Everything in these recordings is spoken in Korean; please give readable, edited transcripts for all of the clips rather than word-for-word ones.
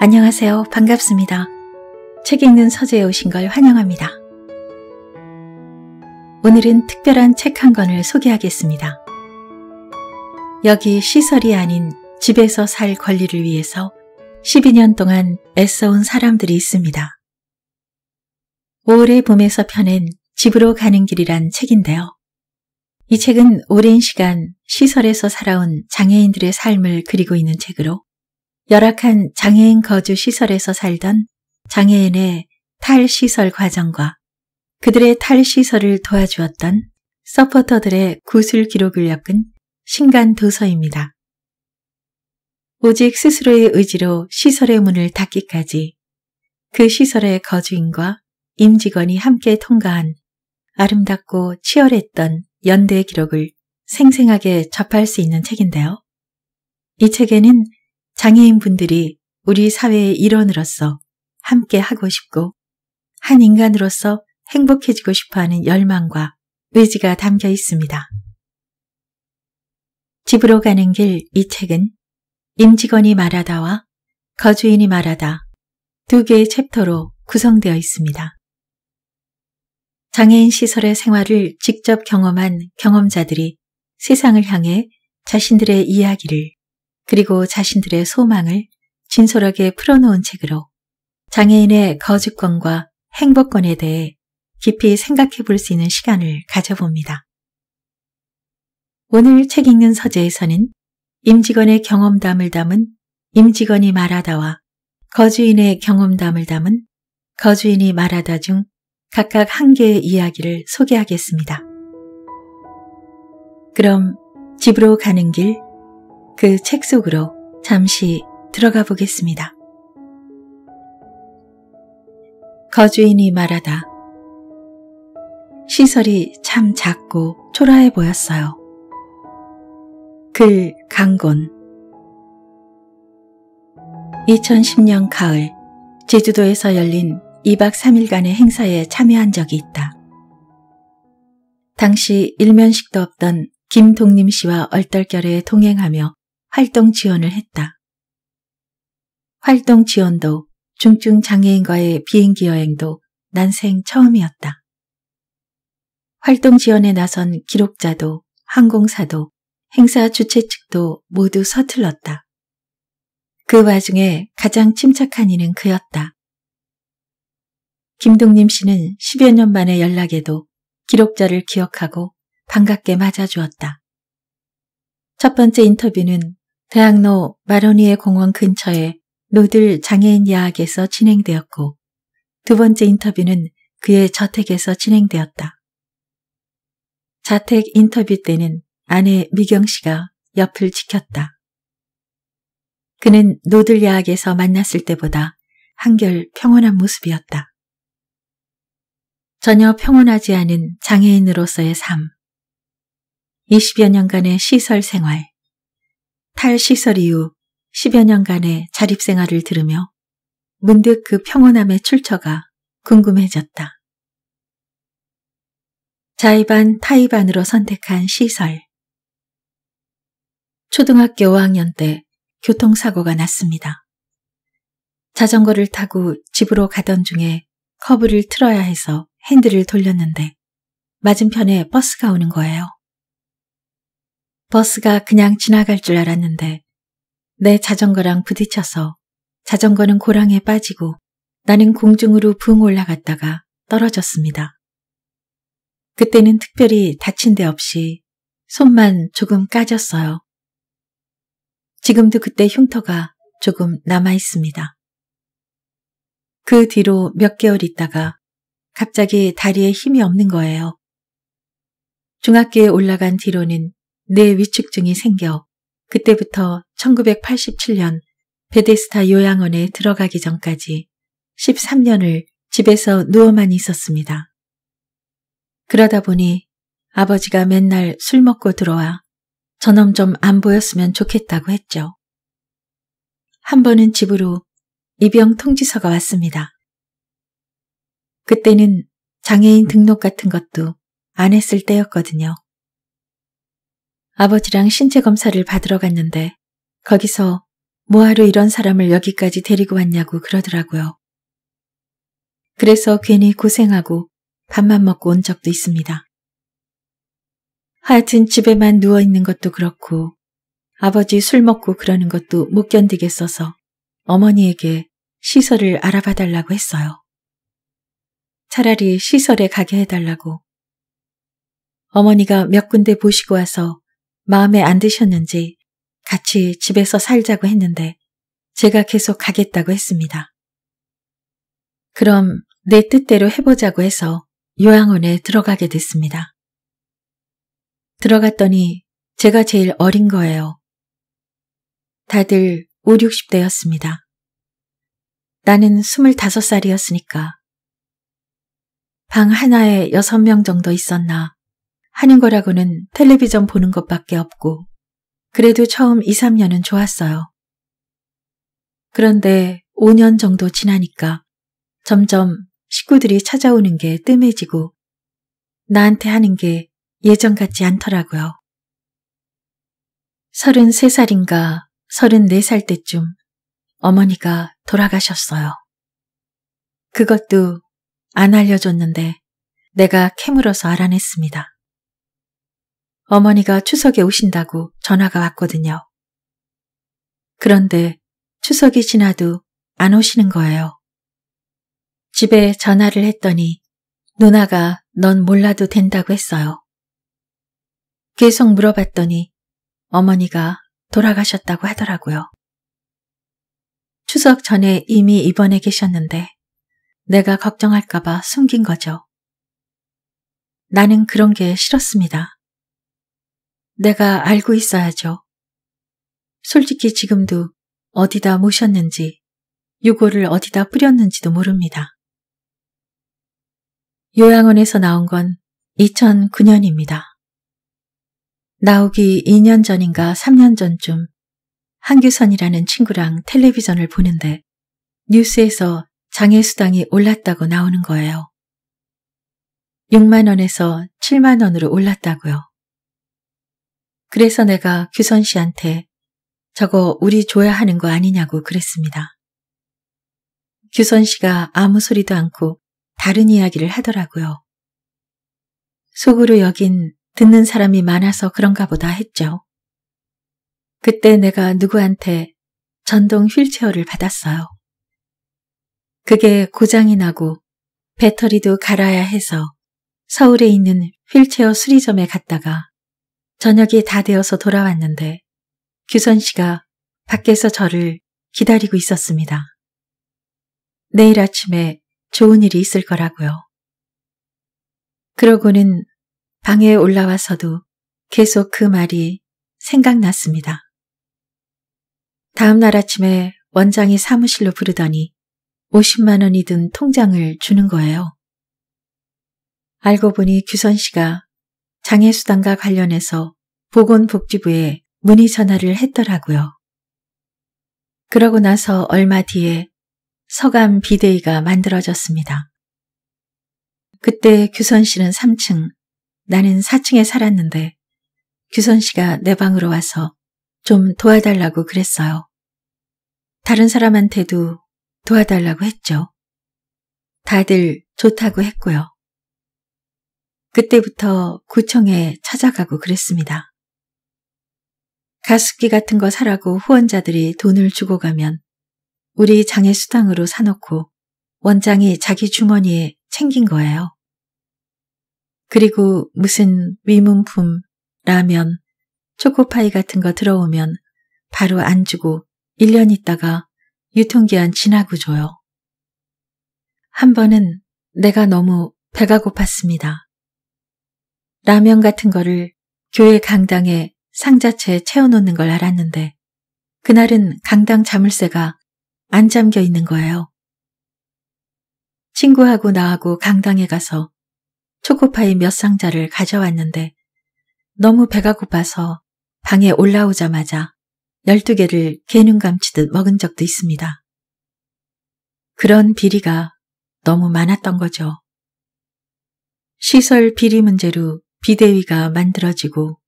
안녕하세요. 반갑습니다. 책 읽는 서재에 오신 걸 환영합니다. 오늘은 특별한 책 한 권을 소개하겠습니다. 여기 시설이 아닌 집에서 살 권리를 위해서 12년 동안 애써온 사람들이 있습니다. 오월의 봄에서 펴낸 집으로 가는 길이란 책인데요. 이 책은 오랜 시간 시설에서 살아온 장애인들의 삶을 그리고 있는 책으로 열악한 장애인 거주 시설에서 살던 장애인의 탈시설 과정과 그들의 탈시설을 도와주었던 서포터들의 구술 기록을 엮은 신간 도서입니다. 오직 스스로의 의지로 시설의 문을 닫기까지 그 시설의 거주인과 임직원이 함께 통과한 아름답고 치열했던 연대의 기록을 생생하게 접할 수 있는 책인데요. 이 책에는 장애인분들이 우리 사회의 일원으로서 함께 하고 싶고 한 인간으로서 행복해지고 싶어하는 열망과 의지가 담겨 있습니다. 집으로 가는 길 이 책은 임직원이 말하다와 거주인이 말하다 두 개의 챕터로 구성되어 있습니다. 장애인 시설의 생활을 직접 경험한 경험자들이 세상을 향해 자신들의 이야기를 그리고 자신들의 소망을 진솔하게 풀어놓은 책으로 장애인의 거주권과 행복권에 대해 깊이 생각해 볼 수 있는 시간을 가져봅니다. 오늘 책 읽는 서재에서는 임직원의 경험담을 담은 임직원이 말하다와 거주인의 경험담을 담은 거주인이 말하다 중 각각 한 개의 이야기를 소개하겠습니다. 그럼 집으로 가는 길, 그 책 속으로 잠시 들어가 보겠습니다. 거주인이 말하다. 시설이 참 작고 초라해 보였어요. 글 강곤. 2010년 가을 제주도에서 열린 2박 3일간의 행사에 참여한 적이 있다. 당시 일면식도 없던 김동림 씨와 얼떨결에 동행하며 활동 지원을 했다. 활동 지원도 중증 장애인과의 비행기 여행도 난생 처음이었다. 활동 지원에 나선 기록자도 항공사도 행사 주최 측도 모두 서툴렀다. 그 와중에 가장 침착한 이는 그였다. 김동림 씨는 10여 년 만의 연락에도 기록자를 기억하고 반갑게 맞아주었다. 첫 번째 인터뷰는 대학로 마로니에 공원 근처의 노들 장애인 야학에서 진행되었고 두 번째 인터뷰는 그의 저택에서 진행되었다. 자택 인터뷰 때는 아내 미경 씨가 옆을 지켰다. 그는 노들 야학에서 만났을 때보다 한결 평온한 모습이었다. 전혀 평온하지 않은 장애인으로서의 삶, 20여 년간의 시설 생활, 탈시설 이후 10여 년간의 자립생활을 들으며 문득 그 평온함의 출처가 궁금해졌다. 자의반 타의반으로 선택한 시설. 초등학교 5학년 때 교통사고가 났습니다. 자전거를 타고 집으로 가던 중에 커브를 틀어야 해서 핸들을 돌렸는데 맞은편에 버스가 오는 거예요. 버스가 그냥 지나갈 줄 알았는데 내 자전거랑 부딪혀서 자전거는 고랑에 빠지고 나는 공중으로 붕 올라갔다가 떨어졌습니다. 그때는 특별히 다친 데 없이 손만 조금 까졌어요. 지금도 그때 흉터가 조금 남아 있습니다. 그 뒤로 몇 개월 있다가 갑자기 다리에 힘이 없는 거예요. 중학교에 올라간 뒤로는 뇌 위축증이 생겨 그때부터 1987년 베데스다 요양원에 들어가기 전까지 13년을 집에서 누워만 있었습니다. 그러다 보니 아버지가 맨날 술 먹고 들어와 저놈 좀 안 보였으면 좋겠다고 했죠. 한 번은 집으로 입영 통지서가 왔습니다. 그때는 장애인 등록 같은 것도 안 했을 때였거든요. 아버지랑 신체 검사를 받으러 갔는데 거기서 뭐하러 이런 사람을 여기까지 데리고 왔냐고 그러더라고요. 그래서 괜히 고생하고 밥만 먹고 온 적도 있습니다. 하여튼 집에만 누워있는 것도 그렇고 아버지 술 먹고 그러는 것도 못 견디겠어서 어머니에게 시설을 알아봐 달라고 했어요. 차라리 시설에 가게 해달라고. 어머니가 몇 군데 보시고 와서 마음에 안 드셨는지 같이 집에서 살자고 했는데 제가 계속 가겠다고 했습니다. 그럼 내 뜻대로 해보자고 해서 요양원에 들어가게 됐습니다. 들어갔더니 제가 제일 어린 거예요. 다들 5, 60대였습니다. 나는 25살이었으니까. 방 하나에 6명 정도 있었나 하는 거라고는 텔레비전 보는 것밖에 없고 그래도 처음 2, 3년은 좋았어요. 그런데 5년 정도 지나니까 점점 식구들이 찾아오는 게 뜸해지고 나한테 하는 게 예전 같지 않더라고요. 33살인가 34살 때쯤 어머니가 돌아가셨어요. 그것도 안 알려줬는데 내가 캐물어서 알아냈습니다. 어머니가 추석에 오신다고 전화가 왔거든요. 그런데 추석이 지나도 안 오시는 거예요. 집에 전화를 했더니 누나가 넌 몰라도 된다고 했어요. 계속 물어봤더니 어머니가 돌아가셨다고 하더라고요. 추석 전에 이미 입원해 계셨는데 내가 걱정할까봐 숨긴 거죠. 나는 그런 게 싫었습니다. 내가 알고 있어야죠. 솔직히 지금도 어디다 모셨는지, 유골을 어디다 뿌렸는지도 모릅니다. 요양원에서 나온 건 2009년입니다. 나오기 2년 전인가 3년 전쯤 한규선이라는 친구랑 텔레비전을 보는데 뉴스에서 장애수당이 올랐다고 나오는 거예요. 6만원에서 7만원으로 올랐다고요. 그래서 내가 규선 씨한테 저거 우리 줘야 하는 거 아니냐고 그랬습니다. 규선 씨가 아무 소리도 않고 다른 이야기를 하더라고요. 속으로 여긴 듣는 사람이 많아서 그런가 보다 했죠. 그때 내가 누구한테 전동 휠체어를 받았어요. 그게 고장이 나고 배터리도 갈아야 해서 서울에 있는 휠체어 수리점에 갔다가 저녁이 다 되어서 돌아왔는데 규선 씨가 밖에서 저를 기다리고 있었습니다. 내일 아침에 좋은 일이 있을 거라고요. 그러고는 방에 올라와서도 계속 그 말이 생각났습니다. 다음 날 아침에 원장이 사무실로 부르더니 50만원이 든 통장을 주는 거예요. 알고 보니 규선 씨가 장애수당과 관련해서 보건복지부에 문의 전화를 했더라고요. 그러고 나서 얼마 뒤에 서감 비대위가 만들어졌습니다. 그때 규선 씨는 3층, 나는 4층에 살았는데 규선 씨가 내 방으로 와서 좀 도와달라고 그랬어요. 다른 사람한테도 도와달라고 했죠. 다들 좋다고 했고요. 그때부터 구청에 찾아가고 그랬습니다. 가습기 같은 거 사라고 후원자들이 돈을 주고 가면 우리 장애 수당으로 사놓고 원장이 자기 주머니에 챙긴 거예요. 그리고 무슨 위문품, 라면, 초코파이 같은 거 들어오면 바로 안 주고 1년 있다가 유통기한 지나고 줘요. 한 번은 내가 너무 배가 고팠습니다. 라면 같은 거를 교회 강당에 상자채에 채워놓는 걸 알았는데 그날은 강당 자물쇠가 안 잠겨 있는 거예요. 친구하고 나하고 강당에 가서 초코파이 몇 상자를 가져왔는데 너무 배가 고파서 방에 올라오자마자 12개를 개눈감치듯 먹은 적도 있습니다. 그런 비리가 너무 많았던 거죠. 시설 비리 문제로 비대위가 만들어지고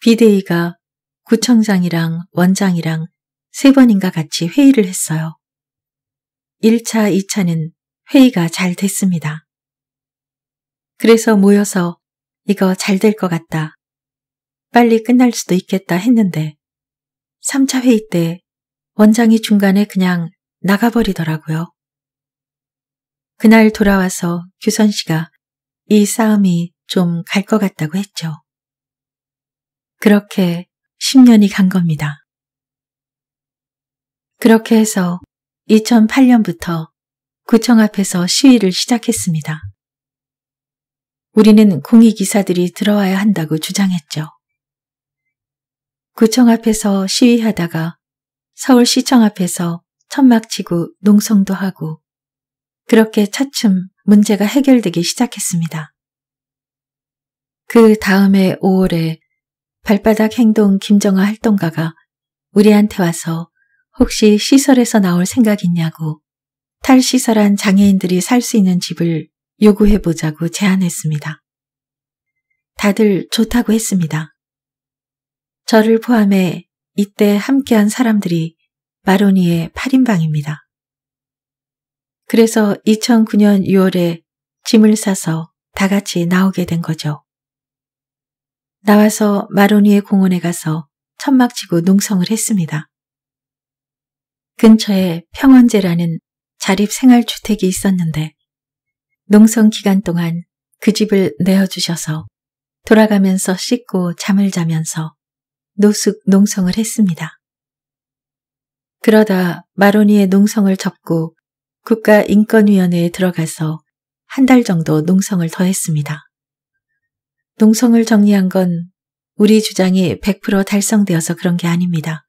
비대위가 구청장이랑 원장이랑 세 번인가 같이 회의를 했어요. 1차, 2차는 회의가 잘 됐습니다. 그래서 모여서 이거 잘 될 것 같다. 빨리 끝날 수도 있겠다 했는데 3차 회의 때 원장이 중간에 그냥 나가버리더라고요. 그날 돌아와서 규선 씨가 이 싸움이 좀 갈 것 같다고 했죠. 그렇게 10년이 간 겁니다. 그렇게 해서 2008년부터 구청 앞에서 시위를 시작했습니다. 우리는 공익이사들이 들어와야 한다고 주장했죠. 구청 앞에서 시위하다가 서울시청 앞에서 천막 치고 농성도 하고 그렇게 차츰 문제가 해결되기 시작했습니다. 그 다음에 5월에 발바닥 행동 김정아 활동가가 우리한테 와서 혹시 시설에서 나올 생각 있냐고 탈시설한 장애인들이 살 수 있는 집을 요구해보자고 제안했습니다. 다들 좋다고 했습니다. 저를 포함해 이때 함께한 사람들이 마로니에 8인방입니다. 그래서 2009년 6월에 짐을 싸서 다 같이 나오게 된 거죠. 나와서 마로니에 공원에 가서 천막 치고 농성을 했습니다. 근처에 평원제라는 자립생활주택이 있었는데 농성 기간 동안 그 집을 내어주셔서 돌아가면서 씻고 잠을 자면서 노숙 농성을 했습니다. 그러다 마로니에 농성을 접고 국가인권위원회에 들어가서 한 달 정도 농성을 더 했습니다. 농성을 정리한 건 우리 주장이 100% 달성되어서 그런 게 아닙니다.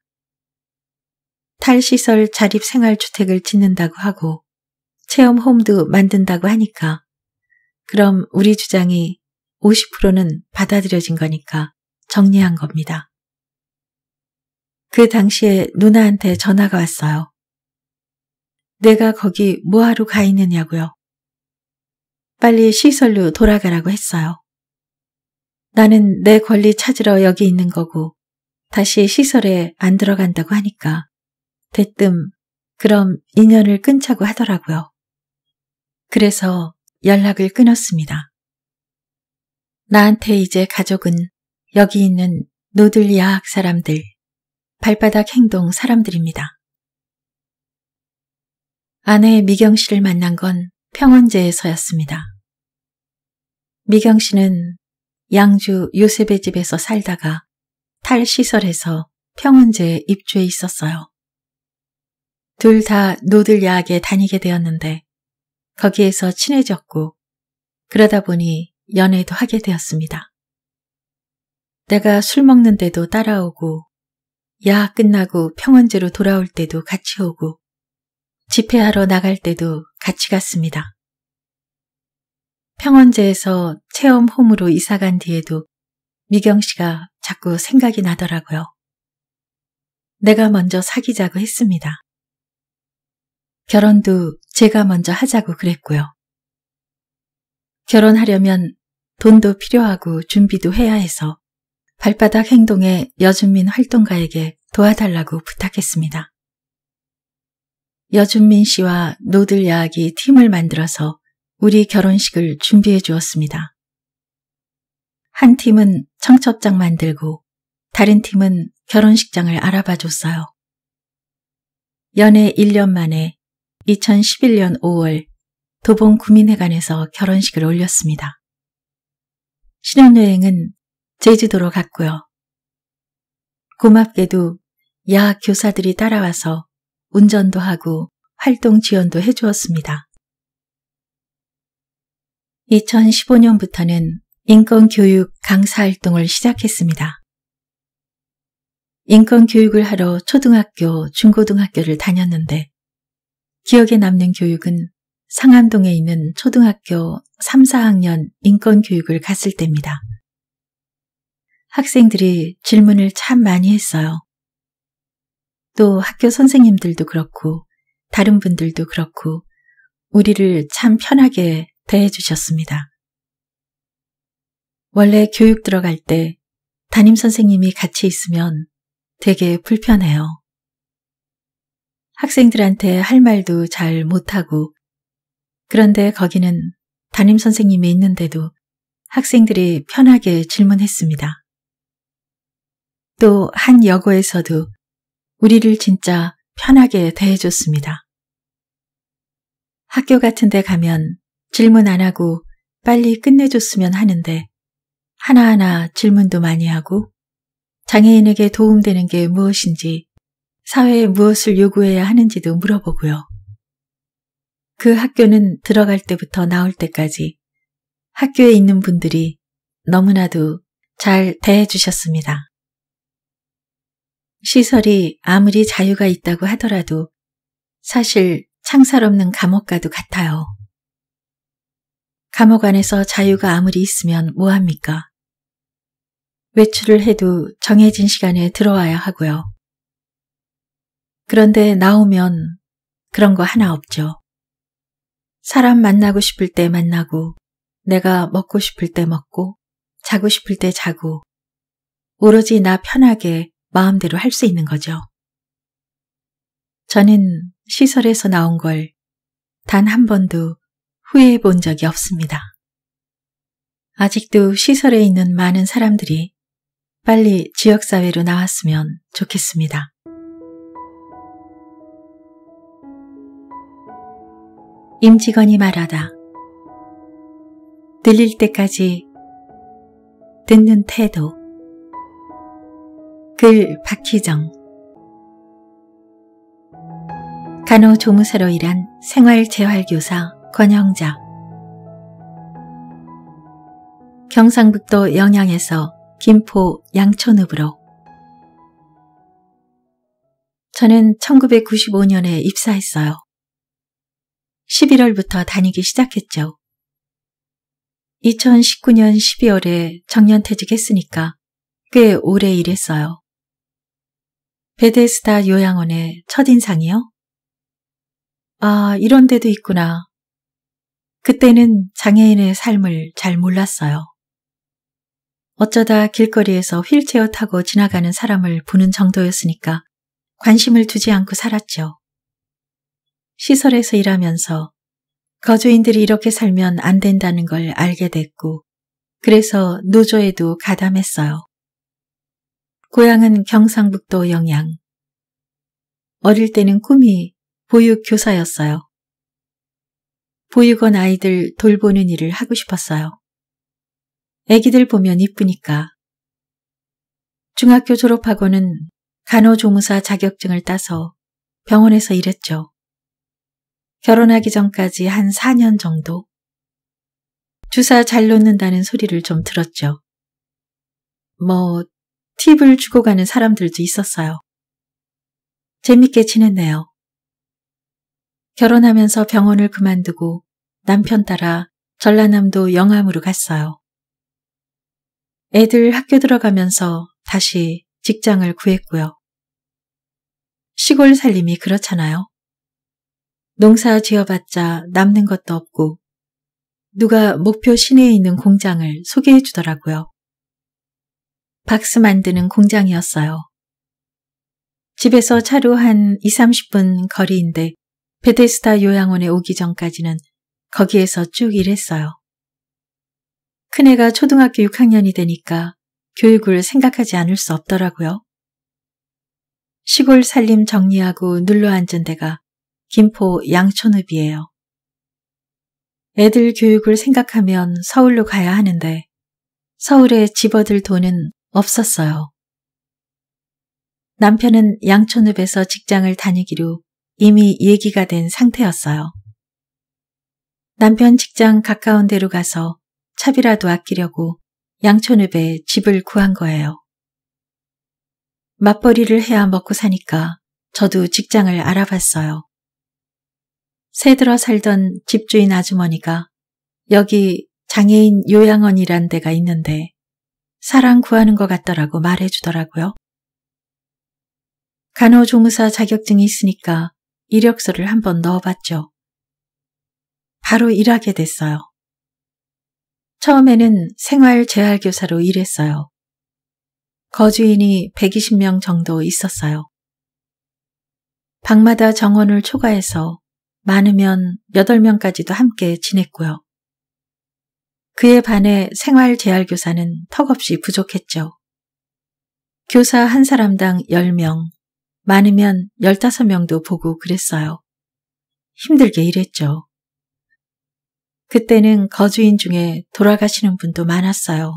탈시설 자립생활주택을 짓는다고 하고 체험홈도 만든다고 하니까 그럼 우리 주장이 50%는 받아들여진 거니까 정리한 겁니다. 그 당시에 누나한테 전화가 왔어요. 내가 거기 뭐하러 가 있느냐고요. 빨리 시설로 돌아가라고 했어요. 나는 내 권리 찾으러 여기 있는 거고 다시 시설에 안 들어간다고 하니까 대뜸 그럼 인연을 끊자고 하더라고요. 그래서 연락을 끊었습니다. 나한테 이제 가족은 여기 있는 노들 야학 사람들, 발바닥 행동 사람들입니다. 아내 미경 씨를 만난 건 평원제에서였습니다. 미경 씨는 양주 요셉의 집에서 살다가 탈시설에서 평원제에 입주해 있었어요. 둘 다 노들 야학에 다니게 되었는데 거기에서 친해졌고 그러다 보니 연애도 하게 되었습니다. 내가 술 먹는데도 따라오고 야학 끝나고 평원제로 돌아올 때도 같이 오고 집회하러 나갈 때도 같이 갔습니다. 평원제에서 체험홈으로 이사간 뒤에도 미경 씨가 자꾸 생각이 나더라고요. 내가 먼저 사귀자고 했습니다. 결혼도 제가 먼저 하자고 그랬고요. 결혼하려면 돈도 필요하고 준비도 해야 해서 발바닥 행동의 여준민 활동가에게 도와달라고 부탁했습니다. 여준민 씨와 노들 야학이 팀을 만들어서 우리 결혼식을 준비해 주었습니다. 한 팀은 청첩장 만들고 다른 팀은 결혼식장을 알아봐 줬어요. 연애 1년 만에 2011년 5월 도봉구민회관에서 결혼식을 올렸습니다. 신혼여행은 제주도로 갔고요. 고맙게도 야학 교사들이 따라와서 운전도 하고 활동 지원도 해주었습니다. 2015년부터는 인권교육 강사 활동을 시작했습니다. 인권교육을 하러 초등학교, 중고등학교를 다녔는데 기억에 남는 교육은 상암동에 있는 초등학교 3, 4학년 인권교육을 갔을 때입니다. 학생들이 질문을 참 많이 했어요. 또 학교 선생님들도 그렇고 다른 분들도 그렇고 우리를 참 편하게 대해주셨습니다. 원래 교육 들어갈 때 담임선생님이 같이 있으면 되게 불편해요. 학생들한테 할 말도 잘 못하고, 그런데 거기는 담임선생님이 있는데도 학생들이 편하게 질문했습니다. 또 한 여고에서도 우리를 진짜 편하게 대해줬습니다. 학교 같은 데 가면 질문 안 하고 빨리 끝내줬으면 하는데 하나하나 질문도 많이 하고 장애인에게 도움되는 게 무엇인지 사회에 무엇을 요구해야 하는지도 물어보고요. 그 학교는 들어갈 때부터 나올 때까지 학교에 있는 분들이 너무나도 잘 대해주셨습니다. 시설이 아무리 자유가 있다고 하더라도 사실 창살없는 감옥과도 같아요. 감옥 안에서 자유가 아무리 있으면 뭐합니까? 외출을 해도 정해진 시간에 들어와야 하고요. 그런데 나오면 그런 거 하나 없죠. 사람 만나고 싶을 때 만나고, 내가 먹고 싶을 때 먹고, 자고 싶을 때 자고, 오로지 나 편하게 마음대로 할 수 있는 거죠. 저는 시설에서 나온 걸 단 한 번도 후회해 본 적이 없습니다. 아직도 시설에 있는 많은 사람들이 빨리 지역사회로 나왔으면 좋겠습니다. 임직원이 말하다. 들릴 때까지 듣는 태도. 글 박희정. 간호조무사로 일한 생활재활교사 권영자. 경상북도 영양에서 김포 양촌읍으로. 저는 1995년에 입사했어요. 11월부터 다니기 시작했죠. 2019년 12월에 정년퇴직했으니까 꽤 오래 일했어요. 베데스다 요양원의 첫인상이요? 아, 이런 데도 있구나. 그때는 장애인의 삶을 잘 몰랐어요. 어쩌다 길거리에서 휠체어 타고 지나가는 사람을 보는 정도였으니까 관심을 두지 않고 살았죠. 시설에서 일하면서 거주인들이 이렇게 살면 안 된다는 걸 알게 됐고, 그래서 노조에도 가담했어요. 고향은 경상북도 영양. 어릴 때는 꿈이 보육교사였어요. 보육원 아이들 돌보는 일을 하고 싶었어요. 애기들 보면 이쁘니까. 중학교 졸업하고는 간호조무사 자격증을 따서 병원에서 일했죠. 결혼하기 전까지 한 4년 정도. 주사 잘 놓는다는 소리를 좀 들었죠. 뭐 팁을 주고 가는 사람들도 있었어요. 재밌게 지냈네요. 결혼하면서 병원을 그만두고 남편 따라 전라남도 영암으로 갔어요. 애들 학교 들어가면서 다시 직장을 구했고요. 시골 살림이 그렇잖아요. 농사 지어봤자 남는 것도 없고, 누가 목표 시내에 있는 공장을 소개해 주더라고요. 박스 만드는 공장이었어요. 집에서 차로 한 20-30분 거리인데 베데스다 요양원에 오기 전까지는 거기에서 쭉 일했어요. 큰애가 초등학교 6학년이 되니까 교육을 생각하지 않을 수 없더라고요. 시골 살림 정리하고 눌러앉은 데가 김포 양촌읍이에요. 애들 교육을 생각하면 서울로 가야 하는데 서울에 집어들 돈은 없었어요. 남편은 양촌읍에서 직장을 다니기로 이미 얘기가 된 상태였어요. 남편 직장 가까운 데로 가서 차비라도 아끼려고 양촌읍에 집을 구한 거예요. 맞벌이를 해야 먹고 사니까 저도 직장을 알아봤어요. 새들어 살던 집주인 아주머니가 여기 장애인 요양원이란 데가 있는데 사람 구하는 것 같더라고 말해주더라고요. 간호조무사 자격증이 있으니까 이력서를 한번 넣어봤죠. 바로 일하게 됐어요. 처음에는 생활재활교사로 일했어요. 거주인이 120명 정도 있었어요. 방마다 정원을 초과해서 많으면 8명까지도 함께 지냈고요. 그에 반해 생활재활교사는 턱없이 부족했죠. 교사 한 사람당 10명, 많으면 15명도 보고 그랬어요. 힘들게 일했죠. 그때는 거주인 중에 돌아가시는 분도 많았어요.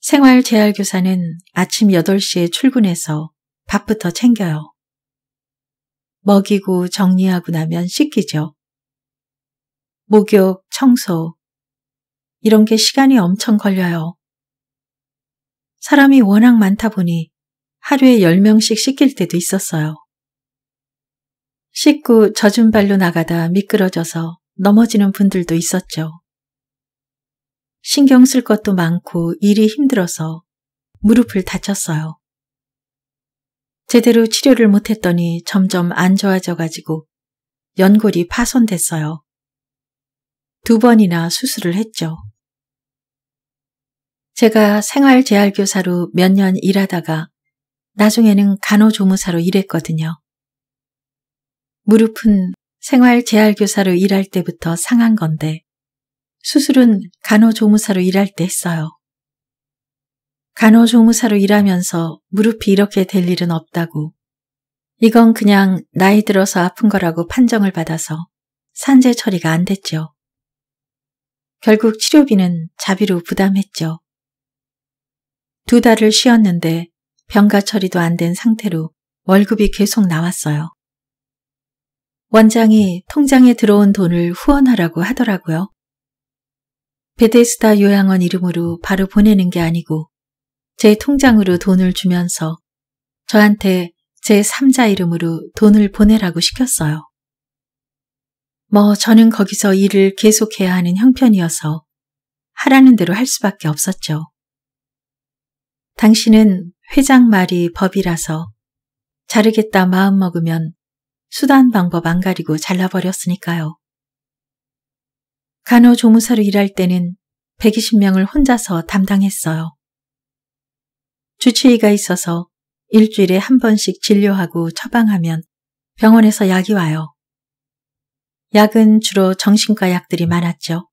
생활재활교사는 아침 8시에 출근해서 밥부터 챙겨요. 먹이고 정리하고 나면 씻기죠. 목욕, 청소, 이런 게 시간이 엄청 걸려요. 사람이 워낙 많다 보니 하루에 10명씩 씻길 때도 있었어요. 씻고 젖은 발로 나가다 미끄러져서 넘어지는 분들도 있었죠. 신경 쓸 것도 많고 일이 힘들어서 무릎을 다쳤어요. 제대로 치료를 못했더니 점점 안 좋아져가지고 연골이 파손됐어요. 2번이나 수술을 했죠. 제가 생활재활교사로 몇 년 일하다가 나중에는 간호조무사로 일했거든요. 무릎은 생활재활교사로 일할 때부터 상한 건데 수술은 간호조무사로 일할 때 했어요. 간호조무사로 일하면서 무릎이 이렇게 될 일은 없다고, 이건 그냥 나이 들어서 아픈 거라고 판정을 받아서 산재 처리가 안 됐죠. 결국 치료비는 자비로 부담했죠. 2달을 쉬었는데 병가 처리도 안 된 상태로 월급이 계속 나왔어요. 원장이 통장에 들어온 돈을 후원하라고 하더라고요. 베데스다 요양원 이름으로 바로 보내는 게 아니고 제 통장으로 돈을 주면서 저한테 제 3자 이름으로 돈을 보내라고 시켰어요. 뭐 저는 거기서 일을 계속해야 하는 형편이어서 하라는 대로 할 수밖에 없었죠. 당신은 회장 말이 법이라서 자르겠다 마음먹으면 수단 방법 안 가리고 잘라버렸으니까요. 간호조무사로 일할 때는 120명을 혼자서 담당했어요. 주치의가 있어서 일주일에 한 번씩 진료하고 처방하면 병원에서 약이 와요. 약은 주로 정신과 약들이 많았죠.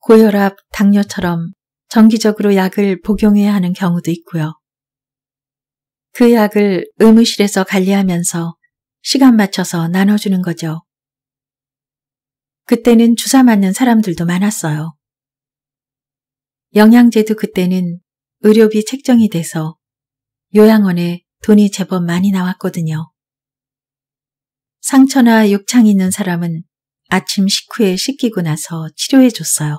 고혈압, 당뇨처럼 정기적으로 약을 복용해야 하는 경우도 있고요. 그 약을 의무실에서 관리하면서 시간 맞춰서 나눠주는 거죠. 그때는 주사 맞는 사람들도 많았어요. 영양제도 그때는 의료비 책정이 돼서 요양원에 돈이 제법 많이 나왔거든요. 상처나 욕창 있는 사람은 아침 식후에 씻기고 나서 치료해줬어요.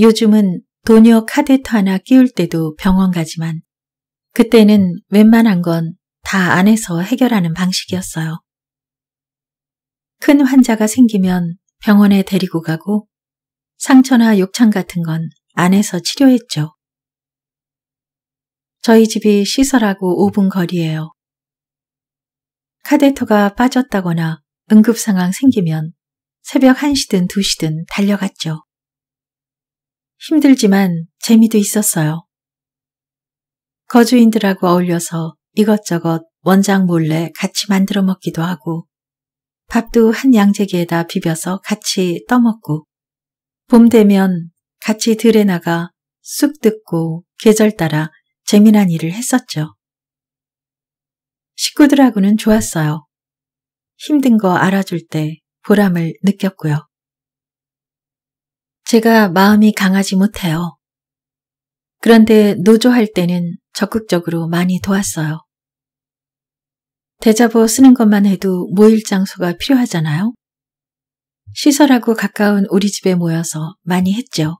요즘은 도뇨 카데트 하나 끼울 때도 병원 가지만 그때는 웬만한 건 다 안에서 해결하는 방식이었어요. 큰 환자가 생기면 병원에 데리고 가고 상처나 욕창 같은 건 안에서 치료했죠. 저희 집이 시설하고 5분 거리예요. 카데터가 빠졌다거나 응급상황 생기면 새벽 1시든 2시든 달려갔죠. 힘들지만 재미도 있었어요. 거주인들하고 어울려서 이것저것 원장 몰래 같이 만들어 먹기도 하고 밥도 한 양재기에다 비벼서 같이 떠먹고 봄 되면 같이 들에 나가 쑥 뜯고 계절 따라 재미난 일을 했었죠. 식구들하고는 좋았어요. 힘든 거 알아줄 때 보람을 느꼈고요. 제가 마음이 강하지 못해요. 그런데 노조할 때는 적극적으로 많이 도왔어요. 대자보 쓰는 것만 해도 모일 장소가 필요하잖아요. 시설하고 가까운 우리 집에 모여서 많이 했죠.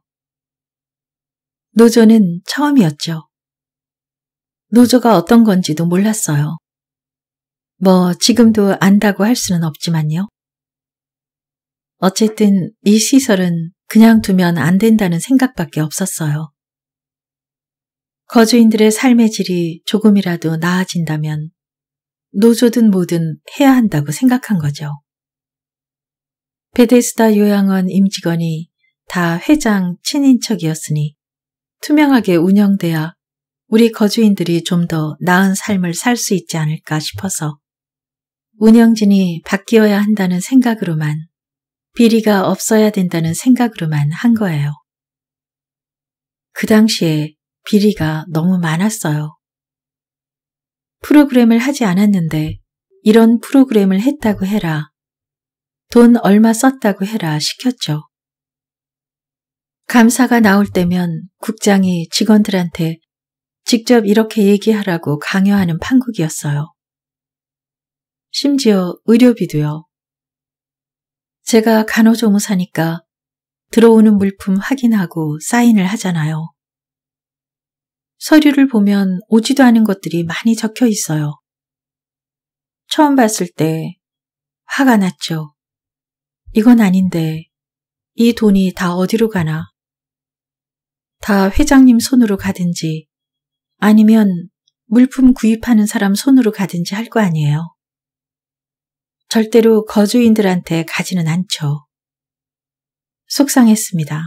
노조는 처음이었죠. 노조가 어떤 건지도 몰랐어요. 뭐 지금도 안다고 할 수는 없지만요. 어쨌든 이 시설은 그냥 두면 안 된다는 생각밖에 없었어요. 거주인들의 삶의 질이 조금이라도 나아진다면 노조든 뭐든 해야 한다고 생각한 거죠. 베데스다 요양원 임직원이 다 회장 친인척이었으니 투명하게 운영돼야 우리 거주인들이 좀 더 나은 삶을 살 수 있지 않을까 싶어서 운영진이 바뀌어야 한다는 생각으로만, 비리가 없어야 된다는 생각으로만 한 거예요. 그 당시에 비리가 너무 많았어요. 프로그램을 하지 않았는데 이런 프로그램을 했다고 해라, 돈 얼마 썼다고 해라 시켰죠. 감사가 나올 때면 국장이 직원들한테 직접 이렇게 얘기하라고 강요하는 판국이었어요. 심지어 의료비도요. 제가 간호조무사니까 들어오는 물품 확인하고 사인을 하잖아요. 서류를 보면 오지도 않은 것들이 많이 적혀 있어요. 처음 봤을 때 화가 났죠. 이건 아닌데 이 돈이 다 어디로 가나. 다 회장님 손으로 가든지 아니면 물품 구입하는 사람 손으로 가든지 할 거 아니에요. 절대로 거주인들한테 가지는 않죠. 속상했습니다.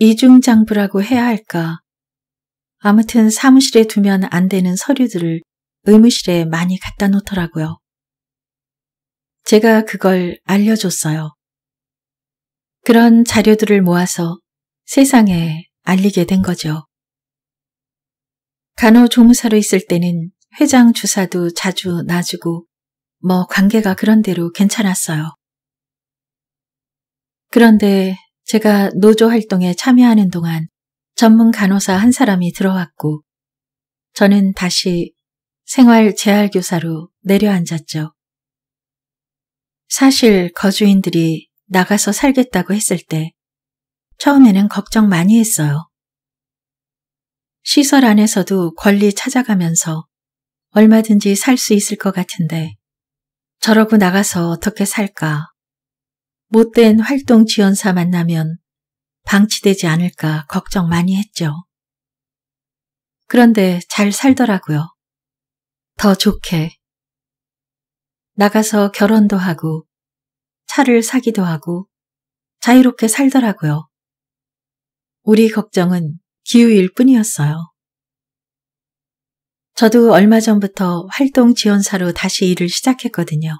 이중장부라고 해야 할까? 아무튼 사무실에 두면 안 되는 서류들을 의무실에 많이 갖다 놓더라고요. 제가 그걸 알려줬어요. 그런 자료들을 모아서 세상에 알리게 된 거죠. 간호조무사로 있을 때는 회장 주사도 자주 놔주고 뭐 관계가 그런대로 괜찮았어요. 그런데 제가 노조 활동에 참여하는 동안 전문 간호사 한 사람이 들어왔고 저는 다시 생활 재활교사로 내려앉았죠. 사실 거주인들이 나가서 살겠다고 했을 때 처음에는 걱정 많이 했어요. 시설 안에서도 권리 찾아가면서 얼마든지 살 수 있을 것 같은데 저러고 나가서 어떻게 살까? 못된 활동 지원사 만나면 방치되지 않을까 걱정 많이 했죠. 그런데 잘 살더라고요. 더 좋게. 나가서 결혼도 하고 차를 사기도 하고 자유롭게 살더라고요. 우리 걱정은 기우일 뿐이었어요. 저도 얼마 전부터 활동 지원사로 다시 일을 시작했거든요.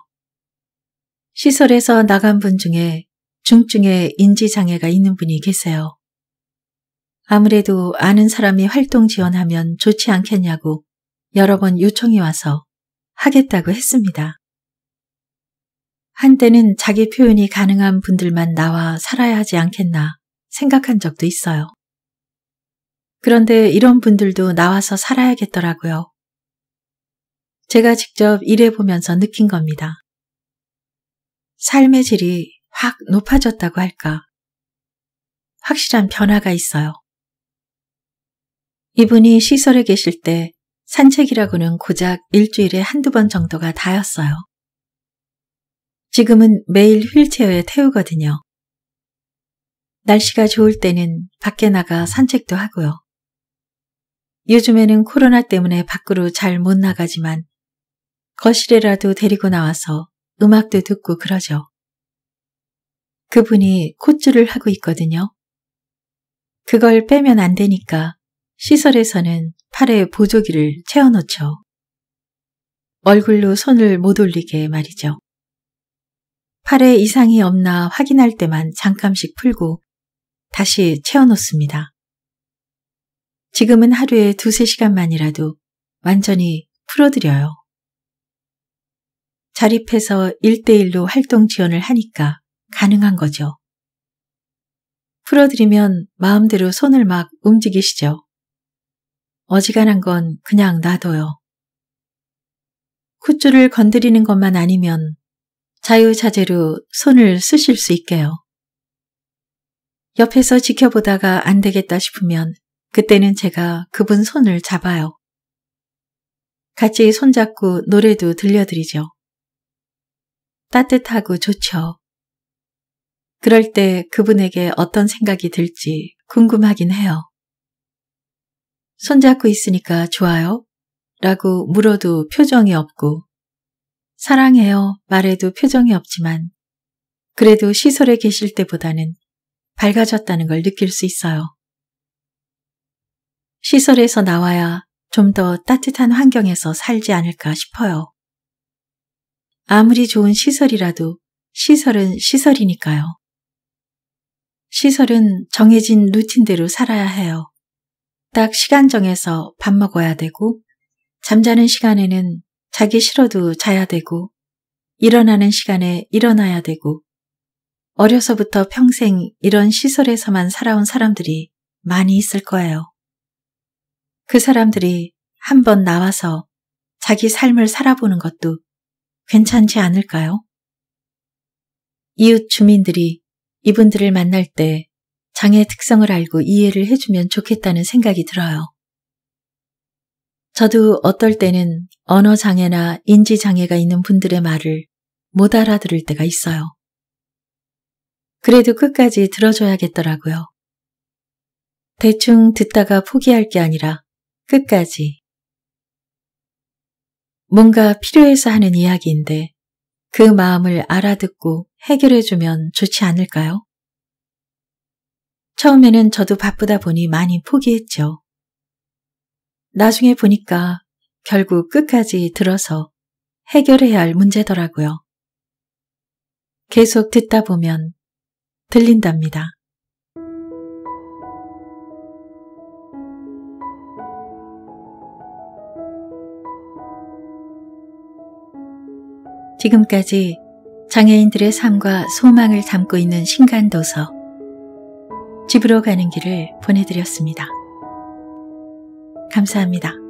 시설에서 나간 분 중에 중증의 인지장애가 있는 분이 계세요. 아무래도 아는 사람이 활동 지원하면 좋지 않겠냐고 여러 번 요청이 와서 하겠다고 했습니다. 한때는 자기 표현이 가능한 분들만 나와 살아야 하지 않겠나 생각한 적도 있어요. 그런데 이런 분들도 나와서 살아야겠더라고요. 제가 직접 일해보면서 느낀 겁니다. 삶의 질이 확 높아졌다고 할까. 확실한 변화가 있어요. 이분이 시설에 계실 때 산책이라고는 고작 일주일에 한두 번 정도가 다였어요. 지금은 매일 휠체어에 태우거든요. 날씨가 좋을 때는 밖에 나가 산책도 하고요. 요즘에는 코로나 때문에 밖으로 잘 못 나가지만 거실에라도 데리고 나와서 음악도 듣고 그러죠. 그분이 콧줄을 하고 있거든요. 그걸 빼면 안 되니까 시설에서는 팔에 보조기를 채워놓죠. 얼굴로 손을 못 올리게 말이죠. 팔에 이상이 없나 확인할 때만 잠깐씩 풀고 다시 채워놓습니다. 지금은 하루에 2~3시간만이라도 완전히 풀어드려요. 자립해서 1:1로 활동 지원을 하니까 가능한 거죠. 풀어드리면 마음대로 손을 막 움직이시죠. 어지간한 건 그냥 놔둬요. 콧줄을 건드리는 것만 아니면 자유자재로 손을 쓰실 수 있게요. 옆에서 지켜보다가 안 되겠다 싶으면 그때는 제가 그분 손을 잡아요. 같이 손잡고 노래도 들려드리죠. 따뜻하고 좋죠. 그럴 때 그분에게 어떤 생각이 들지 궁금하긴 해요. 손잡고 있으니까 좋아요? 라고 물어도 표정이 없고 사랑해요 말해도 표정이 없지만 그래도 시설에 계실 때보다는 밝아졌다는 걸 느낄 수 있어요. 시설에서 나와야 좀 더 따뜻한 환경에서 살지 않을까 싶어요. 아무리 좋은 시설이라도 시설은 시설이니까요. 시설은 정해진 루틴대로 살아야 해요. 딱 시간 정해서 밥 먹어야 되고, 잠자는 시간에는 자기 싫어도 자야 되고, 일어나는 시간에 일어나야 되고, 어려서부터 평생 이런 시설에서만 살아온 사람들이 많이 있을 거예요. 그 사람들이 한번 나와서 자기 삶을 살아보는 것도 괜찮지 않을까요? 이웃 주민들이 이분들을 만날 때 장애의 특성을 알고 이해를 해주면 좋겠다는 생각이 들어요. 저도 어떨 때는 언어장애나 인지장애가 있는 분들의 말을 못 알아들을 때가 있어요. 그래도 끝까지 들어줘야겠더라고요. 대충 듣다가 포기할 게 아니라 끝까지. 뭔가 필요해서 하는 이야기인데 그 마음을 알아듣고 해결해주면 좋지 않을까요? 처음에는 저도 바쁘다 보니 많이 포기했죠. 나중에 보니까 결국 끝까지 들어서 해결해야 할 문제더라고요. 계속 듣다 보면 들린답니다. 지금까지 장애인들의 삶과 소망을 담고 있는 신간도서 집으로 가는 길을 보내드렸습니다. 감사합니다.